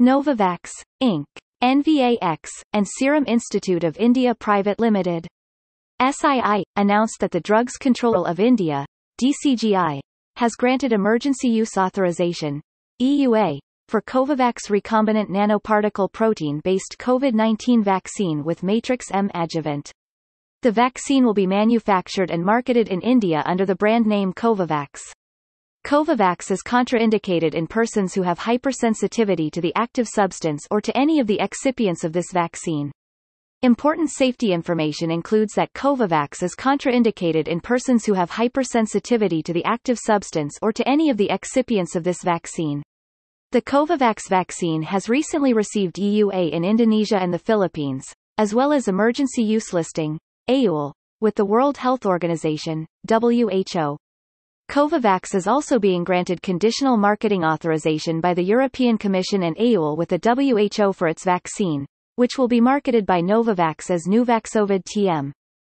Novavax, Inc., NVAX, and Serum Institute of India Private Limited. SII, announced that the Drugs Control of India, DCGI, has granted Emergency Use Authorization, EUA, for Covovax recombinant nanoparticle protein-based COVID-19 vaccine with Matrix M adjuvant. The vaccine will be manufactured and marketed in India under the brand name Covovax. Covovax is contraindicated in persons who have hypersensitivity to the active substance or to any of the excipients of this vaccine. Important safety information includes that Covovax is contraindicated in persons who have hypersensitivity to the active substance or to any of the excipients of this vaccine. The Covovax vaccine has recently received EUA in Indonesia and the Philippines, as well as Emergency Use Listing, EUL, with the World Health Organization, WHO. Covovax is also being granted conditional marketing authorization by the European Commission and EUL with the WHO for its vaccine, which will be marketed by Novavax as Nuvaxovid-TM.